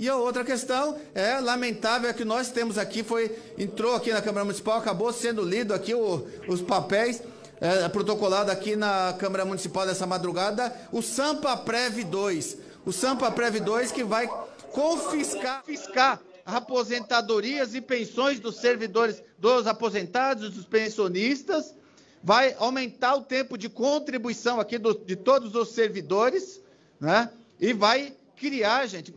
E a outra questão é lamentável é que nós temos aqui, entrou aqui na Câmara Municipal, acabou sendo lido aqui os papéis, protocolado aqui na Câmara Municipal dessa madrugada, o SampaPrev 2. O SampaPrev 2 que vai confiscar aposentadorias e pensões dos servidores, dos aposentados, dos pensionistas, vai aumentar o tempo de contribuição aqui de todos os servidores, né? E vai criar, gente...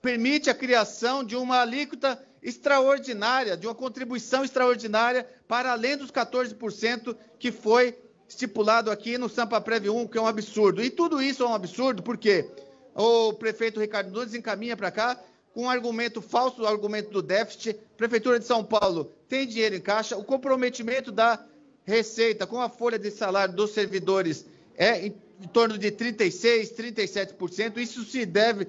permite a criação de uma alíquota extraordinária, de uma contribuição extraordinária para além dos 14% que foi estipulado aqui no SampaPrev 1, que é um absurdo. E tudo isso é um absurdo porque o prefeito Ricardo Nunes encaminha para cá com um argumento falso, o argumento do déficit. Prefeitura de São Paulo tem dinheiro em caixa, o comprometimento da receita com a folha de salário dos servidores é em torno de 36%, 37%. Isso se deve...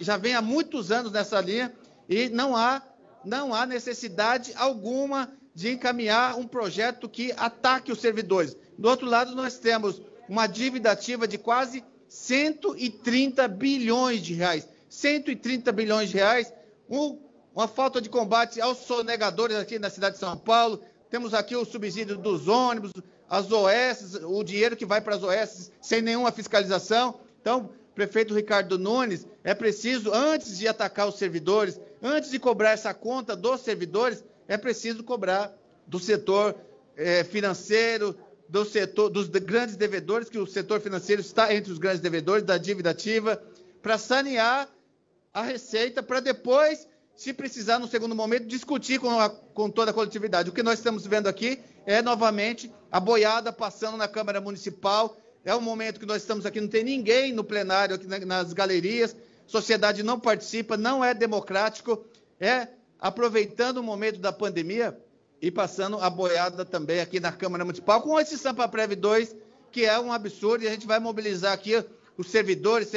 Já vem há muitos anos nessa linha e não há necessidade alguma de encaminhar um projeto que ataque os servidores. Do outro lado, nós temos uma dívida ativa de quase 130 bilhões de reais. 130 bilhões de reais, uma falta de combate aos sonegadores aqui na cidade de São Paulo. Temos aqui o subsídio dos ônibus, as OS, o dinheiro que vai para as OS sem nenhuma fiscalização. Então... prefeito Ricardo Nunes, é preciso, antes de atacar os servidores, antes de cobrar essa conta dos servidores, é preciso cobrar do setor financeiro, do setor, dos grandes devedores, que o setor financeiro está entre os grandes devedores da dívida ativa, para sanear a receita, para depois, se precisar, no segundo momento, discutir com toda a coletividade. O que nós estamos vendo aqui é, novamente, a boiada passando na Câmara Municipal. É um momento que nós estamos aqui, não tem ninguém no plenário, aqui nas galerias, sociedade não participa, não é democrático, é aproveitando o momento da pandemia e passando a boiada também aqui na Câmara Municipal, com esse SampaPrev 2, que é um absurdo, e a gente vai mobilizar aqui os servidores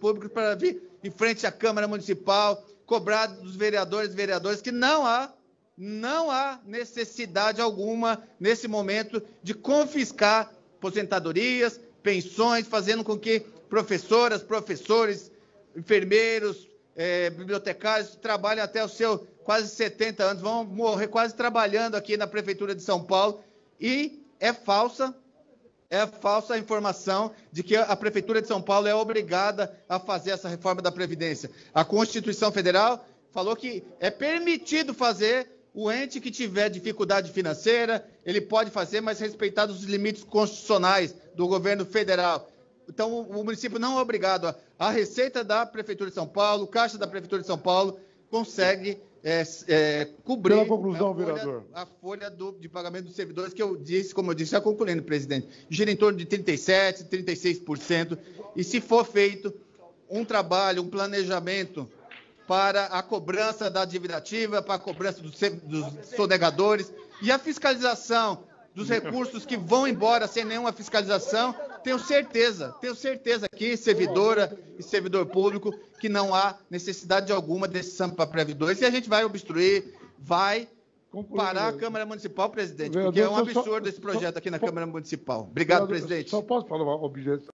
públicos para vir em frente à Câmara Municipal, cobrar dos vereadores que não há necessidade alguma, nesse momento, de confiscar aposentadorias, pensões, fazendo com que professoras, professores, enfermeiros, bibliotecários trabalhem até os seus quase 70 anos, vão morrer quase trabalhando aqui na Prefeitura de São Paulo. E é falsa a informação de que a Prefeitura de São Paulo é obrigada a fazer essa reforma da Previdência. A Constituição Federal falou que é permitido fazer. O ente que tiver dificuldade financeira, ele pode fazer, mas respeitado os limites constitucionais do governo federal. Então, o município não é obrigado. A Receita da Prefeitura de São Paulo, Caixa da Prefeitura de São Paulo, consegue cobrir conclusão, a folha de pagamento dos servidores, que eu disse, como eu disse, já concluindo, presidente, gira em torno de 37%, 36%. E se for feito um trabalho, um planejamento... para a cobrança da dívida ativa, para a cobrança dos sonegadores e a fiscalização dos recursos que vão embora sem nenhuma fiscalização, tenho certeza aqui, servidora e servidor público, que não há necessidade alguma desse SampaPrev 2 e a gente vai obstruir, vai parar a Câmara Municipal, presidente, porque é um absurdo esse projeto aqui na Câmara Municipal. Obrigado, presidente. Só posso falar uma objeção?